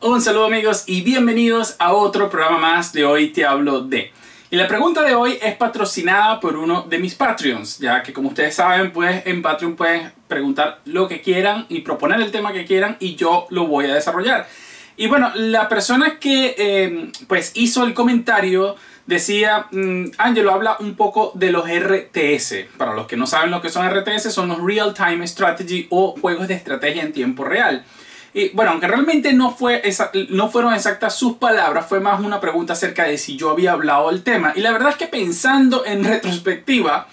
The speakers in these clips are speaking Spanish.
Un saludo amigos y bienvenidos a otro programa más de Hoy Te Hablo De. Y la pregunta de hoy es patrocinada por uno de mis Patreons, ya que como ustedes saben, pues en Patreon pueden preguntar lo que quieran y proponer el tema que quieran y yo lo voy a desarrollar. Y bueno, la persona que pues hizo el comentario decía, Ángelo habla un poco de los RTS. Para los que no saben lo que son RTS, son los Real Time Strategy o juegos de estrategia en tiempo real. Y bueno, aunque realmente no fueron exactas sus palabras, fue más una pregunta acerca de si yo había hablado del tema. Y la verdad es que pensando en retrospectiva,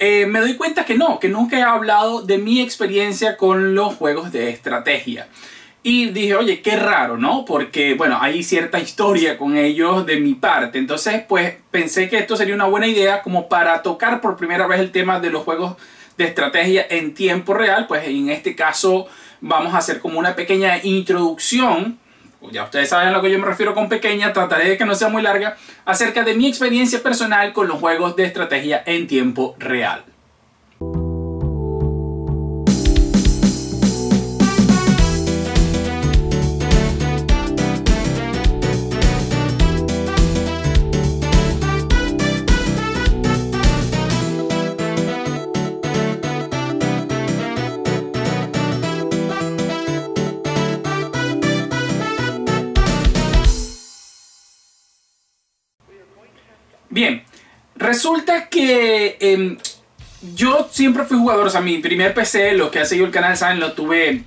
me doy cuenta que nunca he hablado de mi experiencia con los juegos de estrategia. Y dije, oye, qué raro, ¿no? Porque, bueno, hay cierta historia con ellos de mi parte. Entonces, pues, pensé que esto sería una buena idea como para tocar por primera vez el tema de los juegos de estrategia en tiempo real. Pues, en este caso, vamos a hacer como una pequeña introducción, ya ustedes saben a lo que yo me refiero con pequeña, trataré de que no sea muy larga, acerca de mi experiencia personal con los juegos de estrategia en tiempo real. Bien, resulta que yo siempre fui jugador, o sea, mi primer PC, los que han seguido el canal saben, lo tuve,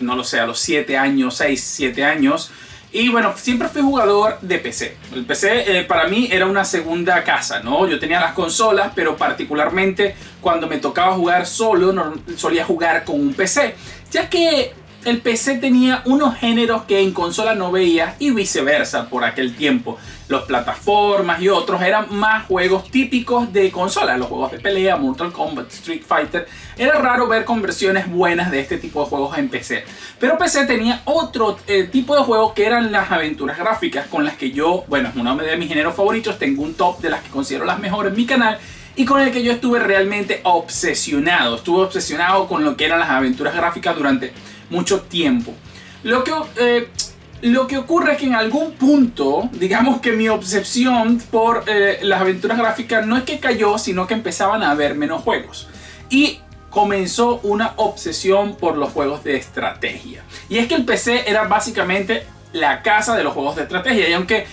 no lo sé, a los 7 años, 6, 7 años. Y bueno, siempre fui jugador de PC. El PC para mí era una segunda casa, ¿no? Yo tenía las consolas, pero particularmente cuando me tocaba jugar solo, no, solía jugar con un PC, ya que el PC tenía unos géneros que en consola no veía y viceversa por aquel tiempo. Las plataformas y otros eran más juegos típicos de consola, los juegos de pelea, Mortal Kombat, Street Fighter. Era raro ver conversiones buenas de este tipo de juegos en PC. Pero PC tenía otro tipo de juegos que eran las aventuras gráficas con las que yo, bueno, es uno de mis géneros favoritos, tengo un top de las que considero las mejores en mi canal. Y con el que yo estuve realmente obsesionado. Estuve obsesionado con lo que eran las aventuras gráficas durante mucho tiempo. Lo que ocurre es que en algún punto, digamos que mi obsesión por las aventuras gráficas no es que cayó, sino que empezaban a haber menos juegos. Y comenzó una obsesión por los juegos de estrategia. Y es que el PC era básicamente la casa de los juegos de estrategia. Y aunque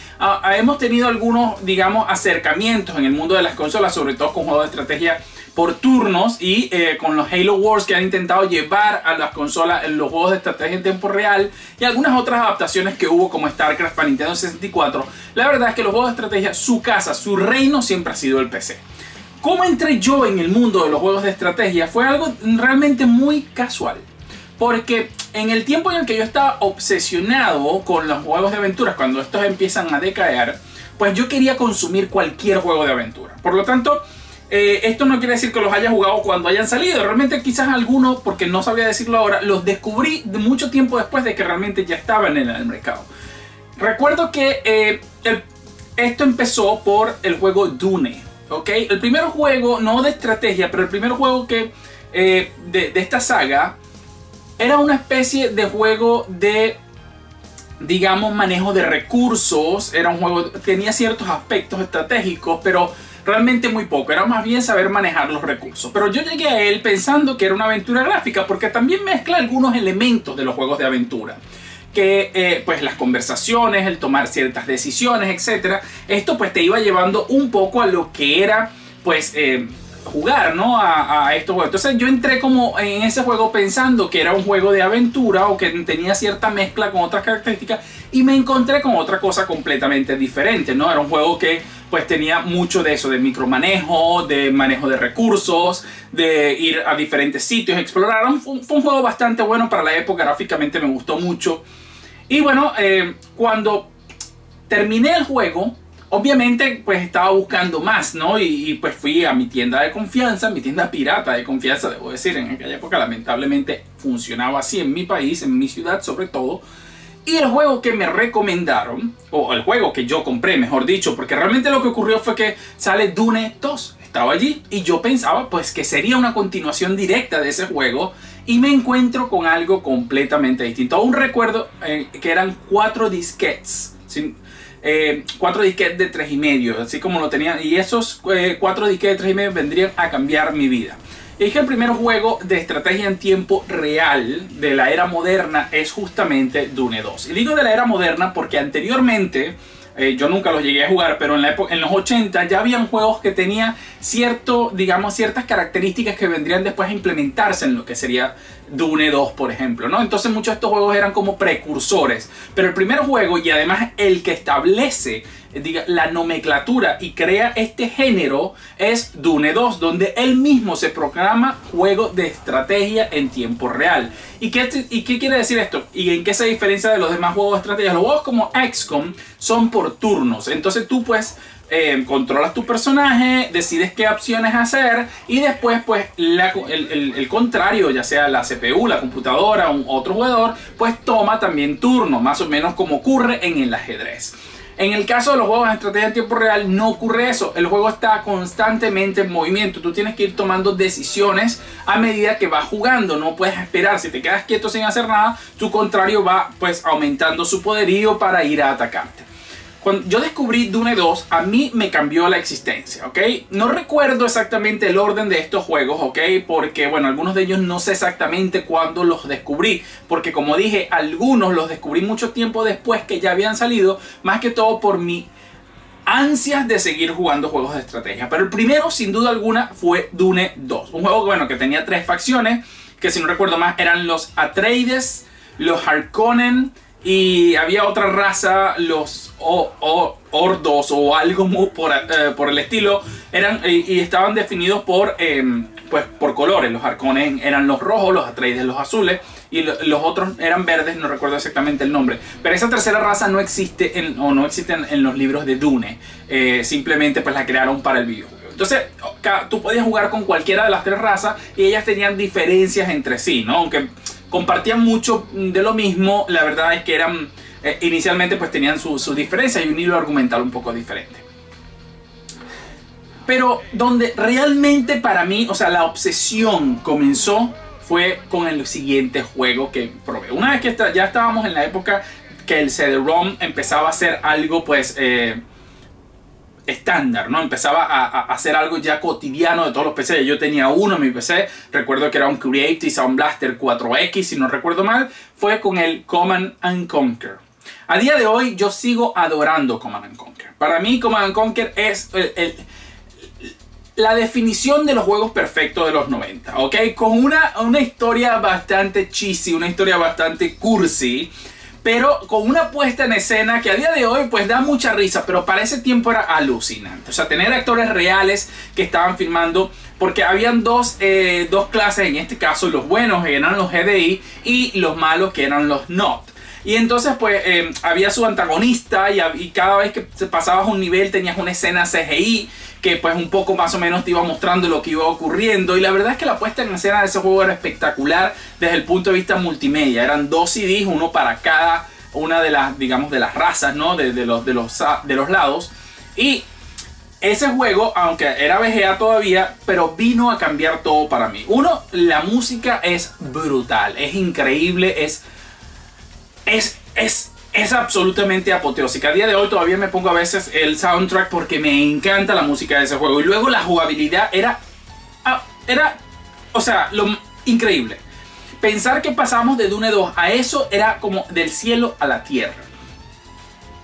hemos tenido algunos, digamos, acercamientos en el mundo de las consolas, sobre todo con juegos de estrategia por turnos y con los Halo Wars que han intentado llevar a las consolas los juegos de estrategia en tiempo real y algunas otras adaptaciones que hubo como StarCraft para Nintendo 64, la verdad es que los juegos de estrategia, su casa, su reino siempre ha sido el PC. ¿Cómo entré yo en el mundo de los juegos de estrategia? Fue algo realmente muy casual. Porque en el tiempo en el que yo estaba obsesionado con los juegos de aventuras, cuando estos empiezan a decaer, pues yo quería consumir cualquier juego de aventura. Por lo tanto, esto no quiere decir que los haya jugado cuando hayan salido. Realmente quizás algunos, porque no sabía decirlo ahora, los descubrí mucho tiempo después de que realmente ya estaban en el mercado. Recuerdo que esto empezó por el juego Dune, ¿ok? El primer juego, no de estrategia, pero el primer juego que de esta saga era una especie de juego de, digamos, manejo de recursos. Era un juego que tenía ciertos aspectos estratégicos, pero realmente muy poco, era más bien saber manejar los recursos. Pero yo llegué a él pensando que era una aventura gráfica, porque también mezcla algunos elementos de los juegos de aventura. Que pues las conversaciones, el tomar ciertas decisiones, etc. Esto pues te iba llevando un poco a lo que era pues jugar, ¿no? A estos juegos. Entonces yo entré como en ese juego pensando que era un juego de aventura o que tenía cierta mezcla con otras características y me encontré con otra cosa completamente diferente, ¿no? Era un juego que pues tenía mucho de eso, de micromanejo, de manejo de recursos, de ir a diferentes sitios, explorar. Fue un juego bastante bueno para la época, gráficamente me gustó mucho. Y bueno, cuando terminé el juego, obviamente pues estaba buscando más, ¿no? Y pues fui a mi tienda de confianza, mi tienda pirata de confianza, debo decir, en aquella época lamentablemente funcionaba así en mi país, en mi ciudad sobre todo. Y el juego que me recomendaron, o el juego que yo compré, mejor dicho, porque realmente lo que ocurrió fue que sale Dune 2, estaba allí, y yo pensaba pues que sería una continuación directa de ese juego, y me encuentro con algo completamente distinto. Aún recuerdo que eran 4 disquetes, ¿sí? 4 disquetes de 3,5, así como lo tenía, y esos 4 disquetes de 3,5 vendrían a cambiar mi vida. Y es que el primer juego de estrategia en tiempo real de la era moderna es justamente Dune 2. Y digo de la era moderna porque anteriormente, yo nunca los llegué a jugar, pero en la época, en los 80 ya habían juegos que tenían ciertas características que vendrían después a implementarse en lo que sería Dune 2, por ejemplo, ¿no? Entonces muchos de estos juegos eran como precursores. Pero el primer juego, y además el que establece la nomenclatura y crea este género, es Dune 2, donde él mismo se proclama juego de estrategia en tiempo real. ¿Y qué quiere decir esto? ¿Y en qué se diferencia de los demás juegos de estrategia? Los juegos como XCOM son por turnos, entonces tú pues controlas tu personaje, decides qué opciones hacer y después pues el contrario, ya sea la CPU, la computadora o otro jugador, pues toma también turnos, más o menos como ocurre en el ajedrez. En el caso de los juegos de estrategia en tiempo real no ocurre eso, el juego está constantemente en movimiento, tú tienes que ir tomando decisiones a medida que vas jugando, no puedes esperar, si te quedas quieto sin hacer nada, tu contrario va pues aumentando su poderío para ir a atacarte. Cuando yo descubrí Dune 2, a mí me cambió la existencia, ¿ok? No recuerdo exactamente el orden de estos juegos, ¿ok? Porque, bueno, algunos de ellos no sé exactamente cuándo los descubrí. Porque, como dije, algunos los descubrí mucho tiempo después que ya habían salido. Más que todo por mi ansias de seguir jugando juegos de estrategia. Pero el primero, sin duda alguna, fue Dune 2. Un juego, bueno, que tenía 3 facciones. Que, si no recuerdo más, eran los Atreides, los Harkonnen... y había otra raza, los Ordos o algo muy por el estilo, eran y estaban definidos por, pues, por colores. Los Harkonnen eran los rojos, los Atreides los azules y los otros eran verdes, no recuerdo exactamente el nombre. Pero esa tercera raza no existe en los libros de Dune, simplemente pues la crearon para el videojuego. Entonces, tú podías jugar con cualquiera de las 3 razas y ellas tenían diferencias entre sí, ¿no? Aunque compartían mucho de lo mismo, la verdad es que eran, inicialmente pues tenían sus diferencias y un hilo argumental un poco diferente. Pero donde realmente para mí, o sea, la obsesión comenzó fue con el siguiente juego que probé. Una vez que ya estábamos en la época que el CD-ROM empezaba a ser algo pues... estándar, ¿no? Empezaba a hacer algo ya cotidiano de todos los PCs. Yo tenía uno en mi PC, recuerdo que era un Creative Sound Blaster 4X, si no recuerdo mal, fue con el Command and Conquer. A día de hoy yo sigo adorando Command and Conquer. Para mí Command and Conquer es la definición de los juegos perfectos de los 90, ¿ok? Con una historia bastante cheesy, una historia bastante cursi, pero con una puesta en escena que a día de hoy pues da mucha risa, pero para ese tiempo era alucinante. O sea, tener actores reales que estaban filmando, porque habían dos clases, en este caso los buenos que eran los GDI y los malos que eran los NOD. Y entonces pues había su antagonista y cada vez que pasabas un nivel tenías una escena CGI que pues un poco más o menos te iba mostrando lo que iba ocurriendo. Y la verdad es que la puesta en escena de ese juego era espectacular desde el punto de vista multimedia. Eran 2 CDs, uno para cada una de las, digamos, de las razas, ¿no? de los lados. Y ese juego, aunque era VGA todavía, pero vino a cambiar todo para mí. Uno, la música es brutal, es increíble, es absolutamente apoteósica. A día de hoy todavía me pongo a veces el soundtrack porque me encanta la música de ese juego. Y luego la jugabilidad era o sea, lo increíble. Pensar que pasamos de Dune 2 a eso era como del cielo a la tierra.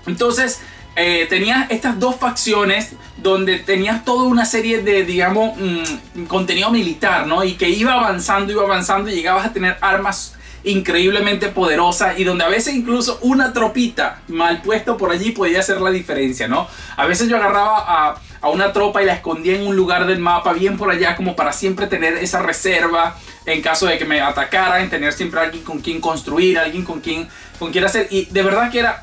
Entonces, tenías estas 2 facciones donde tenías toda una serie de, digamos, contenido militar, ¿no? Y que iba avanzando y llegabas a tener armas increíblemente poderosa y donde a veces incluso una tropita mal puesta por allí podía hacer la diferencia, ¿no? A veces yo agarraba a una tropa y la escondía en un lugar del mapa bien por allá como para siempre tener esa reserva en caso de que me atacaran, tener siempre alguien con quien construir, alguien con quien hacer, y de verdad que era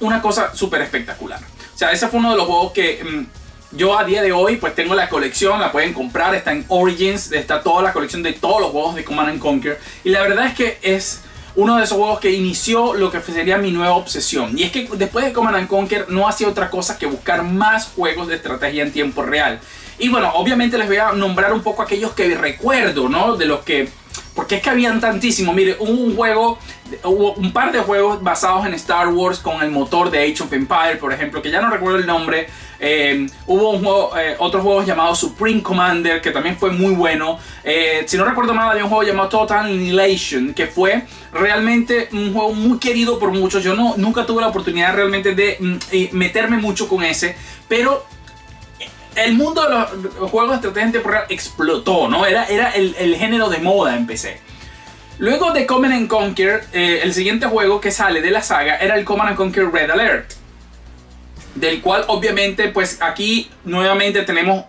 una cosa súper espectacular. O sea, ese fue uno de los juegos que... yo a día de hoy pues tengo la colección, la pueden comprar, está en Origins, está toda la colección de todos los juegos de Command and Conquer. Y la verdad es que es uno de esos juegos que inició lo que sería mi nueva obsesión. Y es que después de Command and Conquer no hacía otra cosa que buscar más juegos de estrategia en tiempo real. Y bueno, obviamente les voy a nombrar un poco aquellos que recuerdo, ¿no? De los que porque es que habían tantísimos. Mire, hubo un juego, hubo un par de juegos basados en Star Wars con el motor de Age of Empires, por ejemplo, que ya no recuerdo el nombre. Hubo un juego, otros juegos llamados Supreme Commander, que también fue muy bueno. Si no recuerdo mal, había un juego llamado Total Annihilation, que fue realmente un juego muy querido por muchos. Yo nunca tuve la oportunidad realmente de meterme mucho con ese, pero el mundo de los juegos de estrategia en temporal explotó, ¿no? Era el género de moda en PC. Luego de Command and Conquer, el siguiente juego que sale de la saga era el Command and Conquer Red Alert, del cual obviamente pues aquí nuevamente tenemos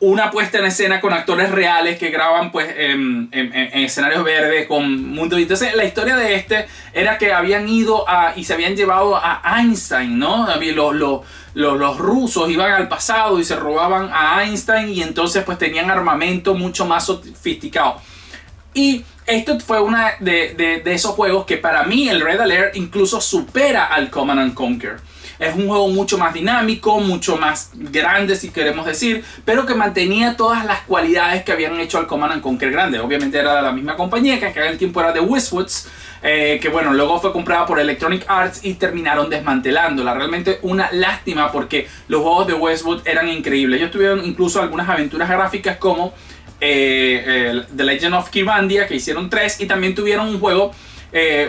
una puesta en escena con actores reales que graban pues en escenarios verdes con mundo. Entonces la historia de este era que habían ido y se habían llevado a Einstein, ¿no? Los rusos iban al pasado y se robaban a Einstein, y entonces pues tenían armamento mucho más sofisticado. Y esto fue uno de esos juegos que para mí el Red Alert incluso supera al Command and Conquer. Es un juego mucho más dinámico, mucho más grande si queremos decir, pero que mantenía todas las cualidades que habían hecho al Command and Conquer grande. Obviamente era de la misma compañía, que en aquel tiempo era de Westwood, que bueno, luego fue comprada por Electronic Arts y terminaron desmantelándola. Realmente una lástima, porque los juegos de Westwood eran increíbles. Ellos tuvieron incluso algunas aventuras gráficas como The Legend of Kibandia, que hicieron 3, y también tuvieron un juego,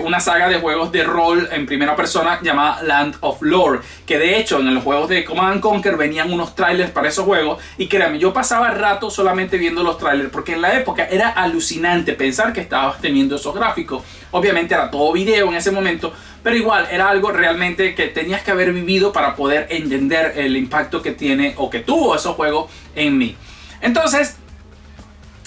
una saga de juegos de rol en primera persona llamada Land of Lore, que de hecho en los juegos de Command & Conquer venían unos trailers para esos juegos, y créanme, yo pasaba rato solamente viendo los trailers, porque en la época era alucinante pensar que estabas teniendo esos gráficos. Obviamente era todo video en ese momento, pero igual era algo realmente que tenías que haber vivido para poder entender el impacto que tiene o que tuvo esos juegos en mí. Entonces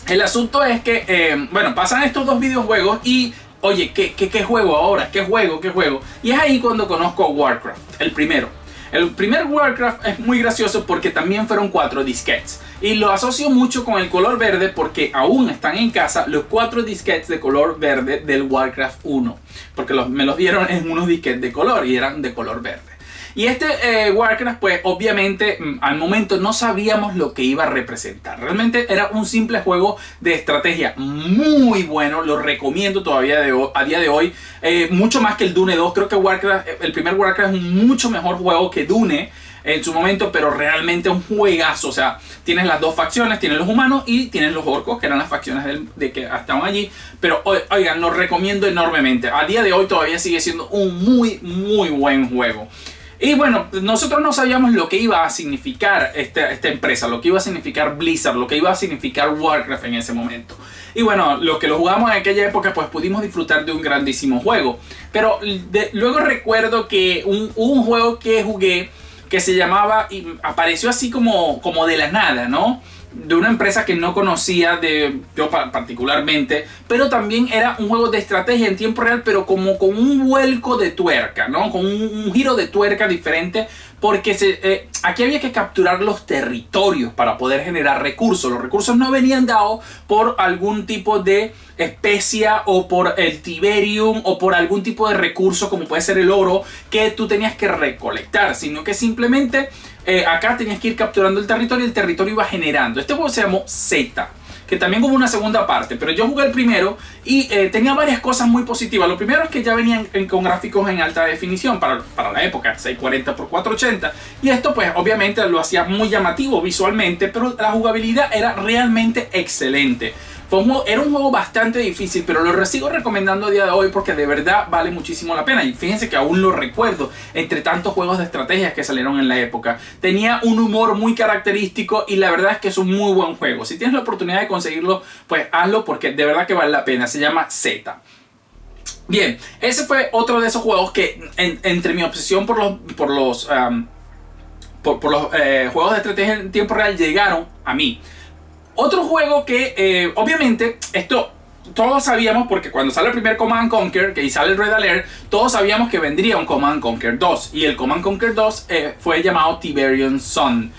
el asunto es que, bueno, pasan estos dos videojuegos y oye, ¿qué juego ahora? ¿Qué juego? Y es ahí cuando conozco a Warcraft, el primero. El primer Warcraft es muy gracioso porque también fueron 4 disquetes. Y lo asocio mucho con el color verde porque aún están en casa los 4 disquetes de color verde del Warcraft 1. Porque me los dieron en unos disquetes de color y eran de color verde. Y este Warcraft, pues obviamente al momento no sabíamos lo que iba a representar. Realmente era un simple juego de estrategia muy bueno. Lo recomiendo todavía a día de hoy. Mucho más que el Dune 2. Creo que Warcraft, el primer Warcraft es un mucho mejor juego que Dune en su momento, pero realmente un juegazo. O sea, tienes las dos facciones, tienes los humanos y tienes los orcos, que eran las facciones de que estaban allí. Pero oigan, lo recomiendo enormemente. A día de hoy todavía sigue siendo un muy buen juego. Y bueno, nosotros no sabíamos lo que iba a significar esta empresa, lo que iba a significar Blizzard, lo que iba a significar Warcraft en ese momento. Y bueno, los que lo jugamos en aquella época pues pudimos disfrutar de un grandísimo juego. Pero luego recuerdo que un juego que jugué que se llamaba, y apareció así como de la nada, ¿no? De una empresa que no conocía, yo particularmente, pero también era un juego de estrategia en tiempo real, pero como con un vuelco de tuerca, ¿no? Con un giro de tuerca diferente, porque aquí había que capturar los territorios para poder generar recursos. Los recursos no venían dados por algún tipo de especie o por el Tiberium o por algún tipo de recurso como puede ser el oro que tú tenías que recolectar, sino que simplemente acá tenías que ir capturando el territorio y el territorio iba generando. Este juego se llamó Z, que también hubo una segunda parte, pero yo jugué el primero y tenía varias cosas muy positivas. Lo primero es que ya venían con gráficos en alta definición para la época, 640×480, y esto pues obviamente lo hacía muy llamativo visualmente, pero la jugabilidad era realmente excelente. Era un juego bastante difícil, pero lo sigo recomendando a día de hoy porque de verdad vale muchísimo la pena. Y fíjense que aún lo recuerdo entre tantos juegos de estrategias que salieron en la época. Tenía un humor muy característico y la verdad es que es un muy buen juego. Si tienes la oportunidad de conseguirlo, pues hazlo porque de verdad que vale la pena. Se llama Z. Bien, ese fue otro de esos juegos que entre mi obsesión por los juegos de estrategia en tiempo real llegaron a mí. Otro juego que, obviamente, esto todos sabíamos, porque cuando sale el primer Command & Conquer, que sale el Red Alert, todos sabíamos que vendría un Command & Conquer 2. Y el Command & Conquer 2 fue llamado Tiberian Sun.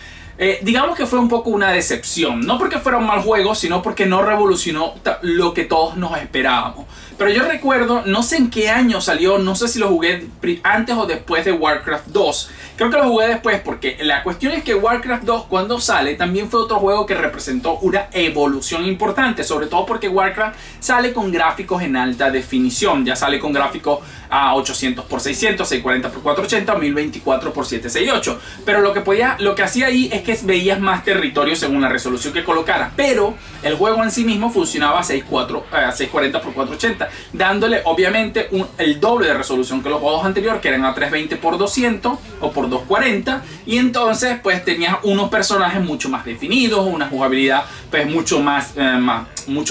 Digamos que fue un poco una decepción, no porque fuera un mal juego, sino porque no revolucionó lo que todos nos esperábamos. Pero yo recuerdo, no sé en qué año salió, no sé si lo jugué antes o después de Warcraft 2. Creo que lo jugué después, porque la cuestión es que Warcraft 2 cuando sale también fue otro juego que representó una evolución importante, sobre todo porque Warcraft sale con gráficos en alta definición, ya sale con gráficos a 800×600, 640×480, 1024×768. Pero lo que hacía ahí es que veías más territorio según la resolución que colocaras, pero el juego en sí mismo funcionaba a 640×480, dándole obviamente el doble de resolución que los juegos anteriores, que eran a 320×200 o por 240, y entonces pues tenías unos personajes mucho más definidos, una jugabilidad pues mucho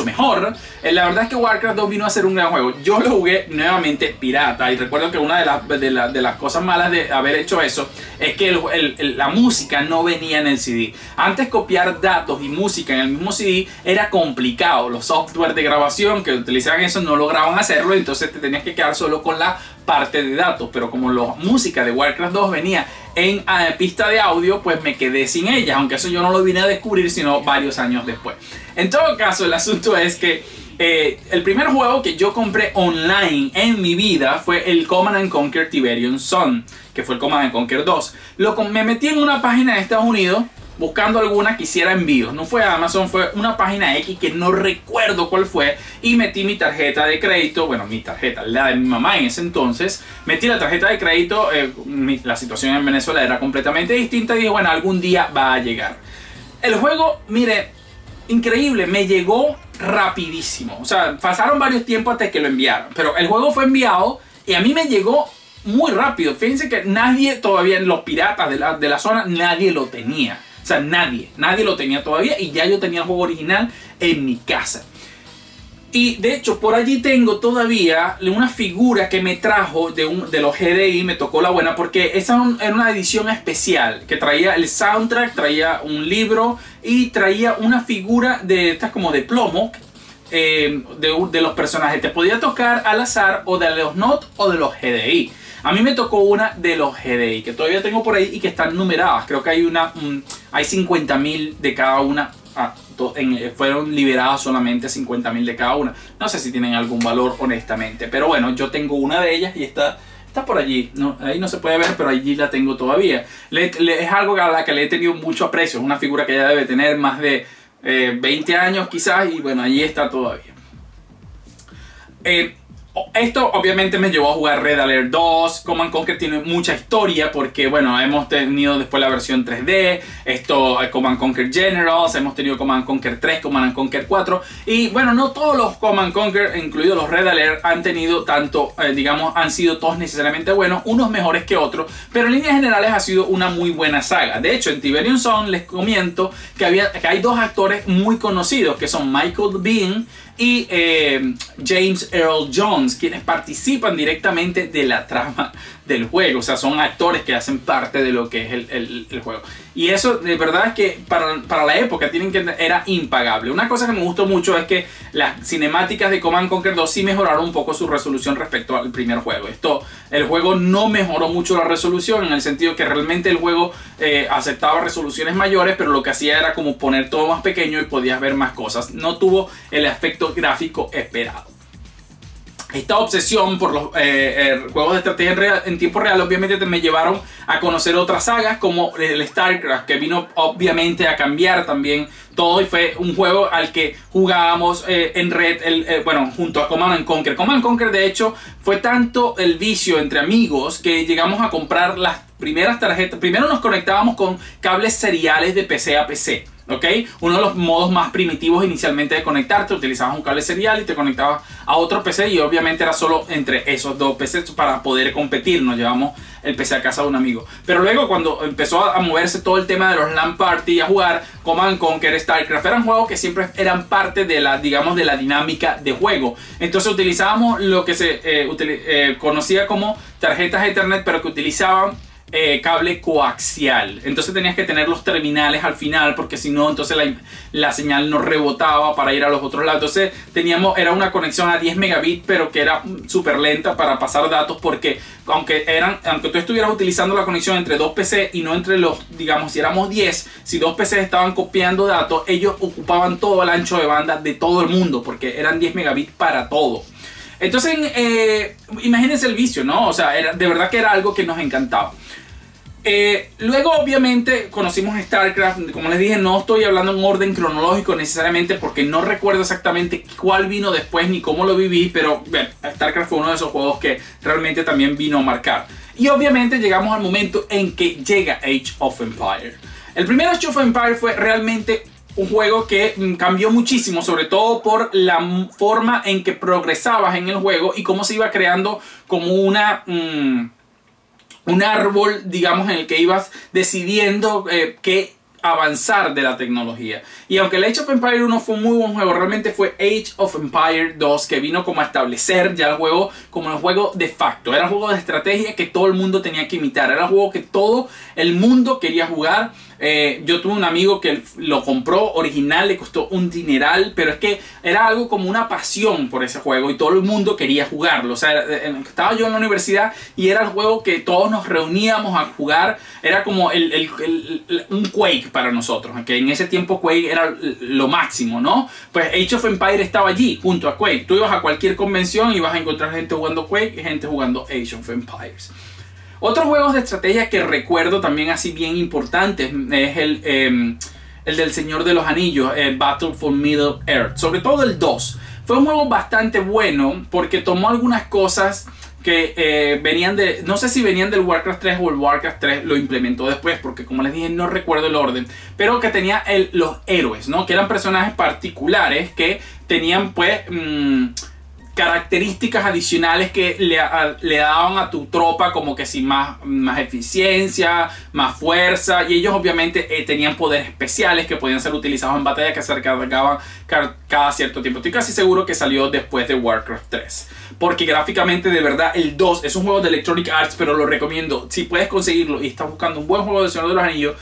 mejor. La verdad es que Warcraft 2 vino a ser un gran juego. Yo lo jugué nuevamente pirata, y recuerdo que una de las cosas malas de haber hecho eso es que la música no venía en el CD. Antes copiar datos y música en el mismo CD era complicado, los software de grabación que utilizaban eso no lograban hacerlo, entonces te tenías que quedar solo con la parte de datos. Pero como la música de Warcraft 2 venía en pista de audio, pues me quedé sin ella, aunque eso yo no lo vine a descubrir sino varios años después. En todo caso, el asunto es que el primer juego que yo compré online en mi vida fue el Command and Conquer Tiberian Sun, que fue el Command and Conquer 2. Me metí en una página de Estados Unidos buscando alguna que hiciera envíos. No fue Amazon, fue una página X que no recuerdo cuál fue, y metí mi tarjeta de crédito, bueno, mi tarjeta, la de mi mamá en ese entonces, metí la tarjeta de crédito. La situación en Venezuela era completamente distinta, y dije, bueno, algún día va a llegar. El juego, mire, increíble, me llegó rapidísimo, o sea, pasaron varios tiempos hasta que lo enviaron, pero el juego fue enviado y a mí me llegó muy rápido. Fíjense que nadie todavía, los piratas de la zona, nadie lo tenía. O sea, nadie lo tenía todavía, y ya yo tenía el juego original en mi casa. Y de hecho, por allí tengo todavía una figura que me trajo de los GDI, me tocó la buena, porque esa era una edición especial que traía el soundtrack, traía un libro y traía una figura de estas como de plomo, de los personajes. Te podía tocar al azar o de los NOD o de los GDI. A mí me tocó una de los GDI, que todavía tengo por ahí y que están numeradas. Creo que hay hay 50.000 de cada una. Fueron liberadas solamente 50.000 de cada una. No sé si tienen algún valor, honestamente. Pero bueno, yo tengo una de ellas y está por allí. No, ahí no se puede ver, pero allí la tengo todavía. Es algo a la que le he tenido mucho aprecio. Es una figura que ya debe tener más de 20 años quizás. Y bueno, allí está todavía. Esto obviamente me llevó a jugar Red Alert 2. Command & Conquer tiene mucha historia porque, bueno, hemos tenido después la versión 3D, Command & Conquer Generals, hemos tenido Command & Conquer 3, Command & Conquer 4. Y bueno, no todos los Command & Conquer, incluidos los Red Alert, han tenido tanto, digamos, han sido todos necesariamente buenos, unos mejores que otros, pero en líneas generales ha sido una muy buena saga. De hecho, en Tiberium Sun les comento que hay dos actores muy conocidos, que son Michael Biehn y James Earl Jones, quienes participan directamente de la trama del juego. O sea, son actores que hacen parte de lo que es el juego. Y eso, de verdad, es que para la época era impagable. Una cosa que me gustó mucho es que las cinemáticas de Command & Conquer 2 sí mejoraron un poco su resolución respecto al primer juego. El juego no mejoró mucho la resolución, en el sentido que realmente el juego aceptaba resoluciones mayores, pero lo que hacía era como poner todo más pequeño y podías ver más cosas. No tuvo el aspecto gráfico esperado. Esta obsesión por los juegos de estrategia en tiempo real obviamente me llevaron a conocer otras sagas como el StarCraft, que vino obviamente a cambiar también todo, y fue un juego al que jugábamos en red, bueno, junto a Command & Conquer. Command & Conquer, de hecho, fue tanto el vicio entre amigos que llegamos a comprar las primeras tarjetas. Primero nos conectábamos con cables seriales de PC a PC. ¿Okay? Uno de los modos más primitivos inicialmente de conectarte, utilizabas un cable serial y te conectabas a otro PC, y obviamente era solo entre esos dos PCs para poder competir. Nos llevamos el PC a casa de un amigo, pero luego cuando empezó a moverse todo el tema de los LAN Party, a jugar Command & Conquer, StarCraft, eran juegos que siempre eran parte de la, digamos, de la dinámica de juego. Entonces utilizábamos lo que se conocía como tarjetas Ethernet, pero que utilizaban cable coaxial. Entonces tenías que tener los terminales al final, porque si no, entonces la señal no rebotaba para ir a los otros lados. Entonces era una conexión a 10 megabits, pero que era súper lenta para pasar datos, porque aunque tú estuvieras utilizando la conexión entre dos PC y no entre los, digamos, si éramos 10, si dos PCs estaban copiando datos, ellos ocupaban todo el ancho de banda de todo el mundo, porque eran 10 megabits para todo. Entonces, imagínense el vicio, ¿no? O sea, de verdad que era algo que nos encantaba. Luego, obviamente, conocimos StarCraft. Como les dije, no estoy hablando en orden cronológico necesariamente, porque no recuerdo exactamente cuál vino después ni cómo lo viví, pero bueno, StarCraft fue uno de esos juegos que realmente también vino a marcar. Y obviamente llegamos al momento en que llega Age of Empires. El primer Age of Empires fue realmente un juego que cambió muchísimo, sobre todo por la forma en que progresabas en el juego y cómo se iba creando como un árbol, digamos, en el que ibas decidiendo qué avanzar de la tecnología. Y aunque el Age of Empires 1 fue un muy buen juego, realmente fue Age of Empires 2 que vino como a establecer ya el juego como el juego de facto. Era el juego de estrategia que todo el mundo tenía que imitar, era el juego que todo el mundo quería jugar. Yo tuve un amigo que lo compró original, le costó un dineral, pero es que era algo como una pasión por ese juego y todo el mundo quería jugarlo. O sea, estaba yo en la universidad y era el juego que todos nos reuníamos a jugar. Era como un Quake para nosotros, que en ese tiempo Quake era lo máximo, ¿no? Pues Age of Empires estaba allí, junto a Quake. Tú ibas a cualquier convención y ibas a encontrar gente jugando Quake y gente jugando Age of Empires. Otros juegos de estrategia que recuerdo también así bien importantes es el del Señor de los Anillos, Battle for Middle Earth, sobre todo el 2. Fue un juego bastante bueno porque tomó algunas cosas que venían de, no sé si venían del Warcraft 3 o el Warcraft 3 lo implementó después, porque como les dije no recuerdo el orden, pero que tenía los héroes, ¿no? Que eran personajes particulares que tenían pues características adicionales que le daban a tu tropa, como que si más eficiencia, más fuerza, y ellos obviamente tenían poderes especiales que podían ser utilizados en batalla, que se recargaban cada cierto tiempo. Estoy casi seguro que salió después de Warcraft 3, porque gráficamente de verdad el 2 es un juego de Electronic Arts, pero lo recomiendo. Si puedes conseguirlo y estás buscando un buen juego de Señor de los Anillos,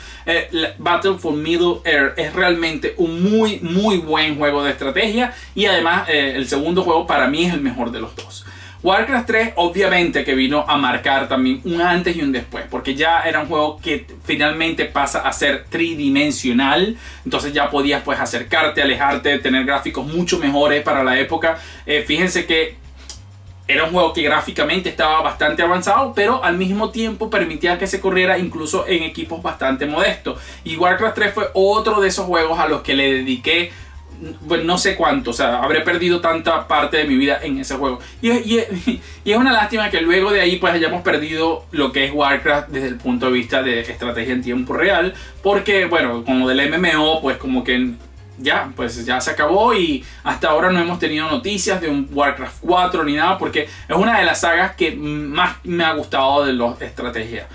Battle for Middle Earth es realmente un muy muy buen juego de estrategia, y además el segundo juego para mí es el mejor de los dos. Warcraft 3 obviamente que vino a marcar también un antes y un después, porque ya era un juego que finalmente pasa a ser tridimensional. Entonces ya podías pues acercarte, alejarte, tener gráficos mucho mejores para la época. Fíjense que era un juego que gráficamente estaba bastante avanzado, pero al mismo tiempo permitía que se corriera incluso en equipos bastante modestos. Y Warcraft 3 fue otro de esos juegos a los que le dediqué no sé cuánto, o sea, habré perdido tanta parte de mi vida en ese juego. Y es una lástima que luego de ahí pues hayamos perdido lo que es Warcraft desde el punto de vista de estrategia en tiempo real, porque bueno, con lo del MMO pues como que ya, pues ya se acabó, y hasta ahora no hemos tenido noticias de un Warcraft 4 ni nada, porque es una de las sagas que más me ha gustado de los estrategias.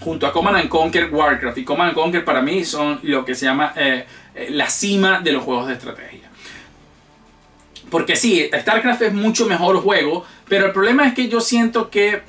Junto a Command and Conquer, Warcraft y Command and Conquer para mí son lo que se llama la cima de los juegos de estrategia. Porque sí, StarCraft es mucho mejor juego, pero el problema es que yo siento que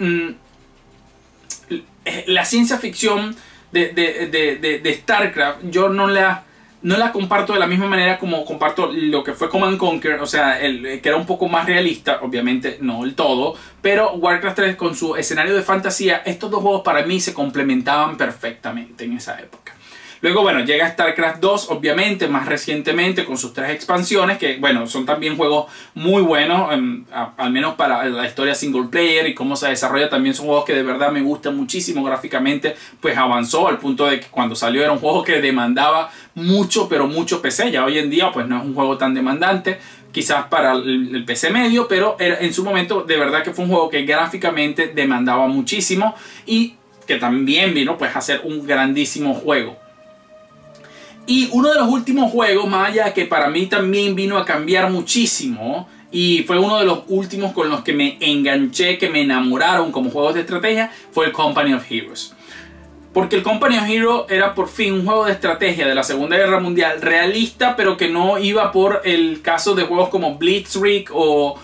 la ciencia ficción de StarCraft yo no la comparto de la misma manera como comparto lo que fue Command & Conquer. O sea, que era un poco más realista, obviamente no el todo, pero Warcraft 3 con su escenario de fantasía, estos dos juegos para mí se complementaban perfectamente en esa época. Luego, bueno, llega StarCraft 2, obviamente, más recientemente, con sus 3 expansiones, que, bueno, son también juegos muy buenos, al menos para la historia single player y cómo se desarrolla. También son juegos que de verdad me gustan muchísimo gráficamente, pues avanzó al punto de que cuando salió era un juego que demandaba mucho, pero mucho PC. Ya hoy en día, pues no es un juego tan demandante, quizás para el PC medio, pero en su momento de verdad que fue un juego que gráficamente demandaba muchísimo y que también vino, pues, a ser un grandísimo juego. Y uno de los últimos juegos, más allá que para mí también vino a cambiar muchísimo, y fue uno de los últimos con los que me enganché, que me enamoraron como juegos de estrategia, fue el Company of Heroes. Porque el Company of Heroes era por fin un juego de estrategia de la Segunda Guerra Mundial realista, pero que no iba por el caso de juegos como Blitzkrieg o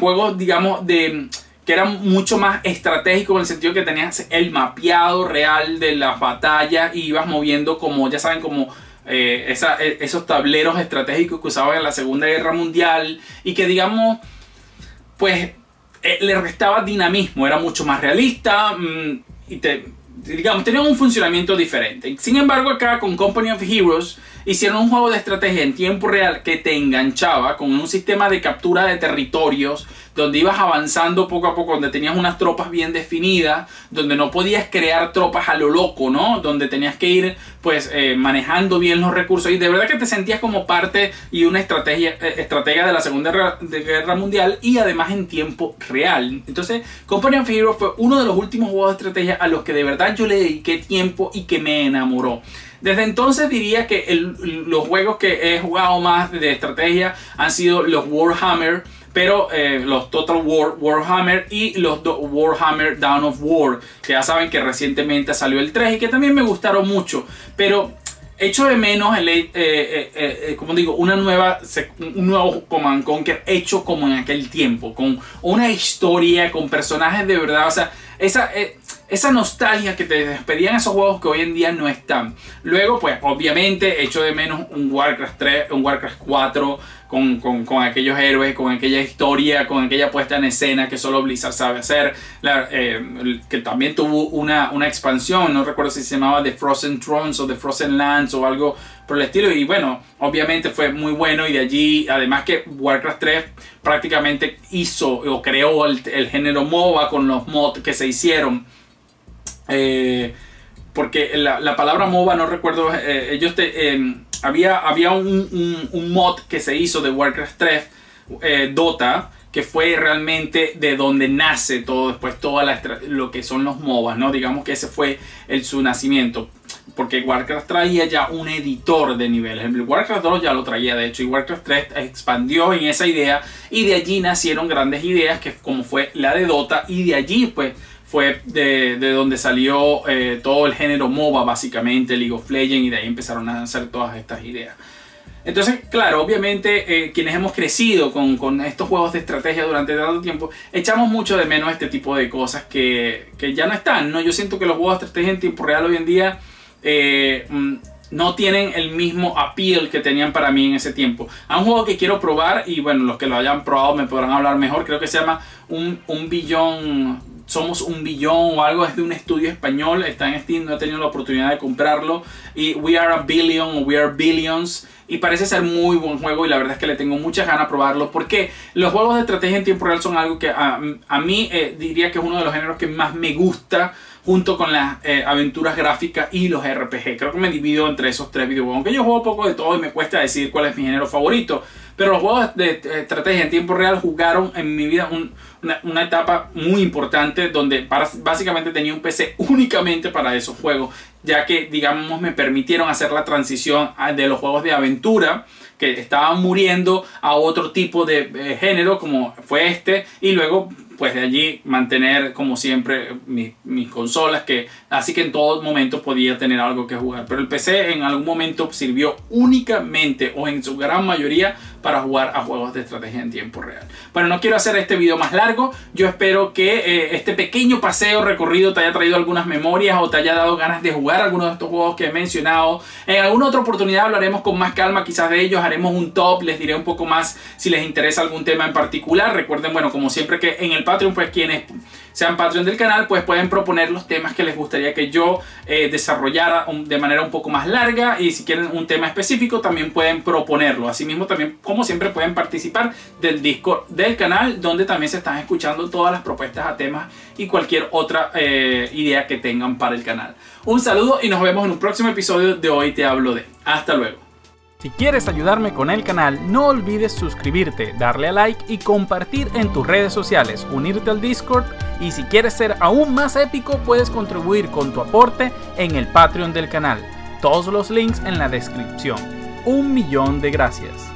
juegos, digamos, de que era mucho más estratégico en el sentido que tenías el mapeado real de las batallas y ibas moviendo como, ya saben, como esos tableros estratégicos que usaban en la Segunda Guerra Mundial y que, digamos, pues le restaba dinamismo, era mucho más realista y digamos, tenía un funcionamiento diferente. Sin embargo, acá con Company of Heroes hicieron un juego de estrategia en tiempo real que te enganchaba con un sistema de captura de territorios donde ibas avanzando poco a poco, donde tenías unas tropas bien definidas, donde no podías crear tropas a lo loco, ¿no? Donde tenías que ir pues manejando bien los recursos y de verdad que te sentías como parte y una estratega de la Segunda Guerra Mundial y además en tiempo real. Entonces Company of Heroes fue uno de los últimos juegos de estrategia a los que de verdad yo le dediqué tiempo y que me enamoró. Desde entonces diría que los juegos que he jugado más de estrategia han sido los Warhammer, pero los Total War Warhammer y los Warhammer Dawn of War, que ya saben que recientemente salió el 3 y que también me gustaron mucho, pero echo de menos el, como digo, un nuevo Command & Conquer hecho como en aquel tiempo, con una historia, con personajes de verdad, o sea, esa nostalgia que te despedían esos juegos que hoy en día no están. Luego, pues obviamente echo de menos un Warcraft 3, un Warcraft 4 con aquellos héroes, con aquella historia, con aquella puesta en escena que solo Blizzard sabe hacer. Que también tuvo una expansión, no recuerdo si se llamaba The Frozen Thrones o The Frozen Lands o algo por el estilo. Y bueno, obviamente fue muy bueno y de allí, además que Warcraft 3 prácticamente hizo o creó el género MOBA con los mods que se hicieron. Porque la palabra MOBA, no recuerdo, había un mod que se hizo de Warcraft 3, Dota, que fue realmente de donde nace todo después lo que son los MOBAs, ¿no? Digamos que ese fue su nacimiento, porque Warcraft traía ya un editor de niveles. El Warcraft 2 ya lo traía, de hecho, y Warcraft 3 expandió en esa idea y de allí nacieron grandes ideas que como fue la de Dota y de allí pues fue de donde salió todo el género MOBA, básicamente League of Legends, y de ahí empezaron a hacer todas estas ideas. Entonces, claro, obviamente quienes hemos crecido con estos juegos de estrategia durante tanto tiempo, echamos mucho de menos este tipo de cosas que ya no están, ¿no? Yo siento que los juegos de estrategia en tiempo real hoy en día no tienen el mismo appeal que tenían para mí en ese tiempo. Hay un juego que quiero probar y bueno, los que lo hayan probado me podrán hablar mejor. Creo que se llama Somos un Billón o algo. Es de un estudio español, está en Steam, no he tenido la oportunidad de comprarlo. Y We Are a Billion o We Are Billions. Y parece ser muy buen juego y la verdad es que le tengo muchas ganas de probarlo, porque los juegos de estrategia en tiempo real son algo que a mí diría que es uno de los géneros que más me gusta, junto con las aventuras gráficas y los RPG. Creo que me divido entre esos tres videojuegos, aunque yo juego poco de todo y me cuesta decir cuál es mi género favorito. Pero los juegos de estrategia en tiempo real jugaron en mi vida una etapa muy importante, donde básicamente tenía un PC únicamente para esos juegos, ya que, digamos, me permitieron hacer la transición de los juegos de aventura que estaban muriendo a otro tipo de género como fue este, y luego pues de allí mantener como siempre mis consolas, así que en todo momento podía tener algo que jugar. Pero el PC en algún momento sirvió únicamente o en su gran mayoría para jugar a juegos de estrategia en tiempo real. Bueno, no quiero hacer este video más largo. Yo espero que este pequeño paseo recorrido te haya traído algunas memorias o te haya dado ganas de jugar algunos de estos juegos que he mencionado. En alguna otra oportunidad hablaremos con más calma quizás de ellos, haremos un top, les diré un poco más si les interesa algún tema en particular. Recuerden, bueno, como siempre, que en el Patreon, pues quienes sean Patreon del canal pues pueden proponer los temas que les gustaría que yo desarrollara de manera un poco más larga, y si quieren un tema específico también pueden proponerlo. Asimismo, también como siempre pueden participar del Discord del canal, donde también se están escuchando todas las propuestas a temas y cualquier otra idea que tengan para el canal. Un saludo y nos vemos en un próximo episodio de Hoy Te Hablo de. Hasta luego. Si quieres ayudarme con el canal, no olvides suscribirte, darle a like y compartir en tus redes sociales, unirte al Discord, y si quieres ser aún más épico puedes contribuir con tu aporte en el Patreon del canal. Todos los links en la descripción. 1.000.000 de gracias.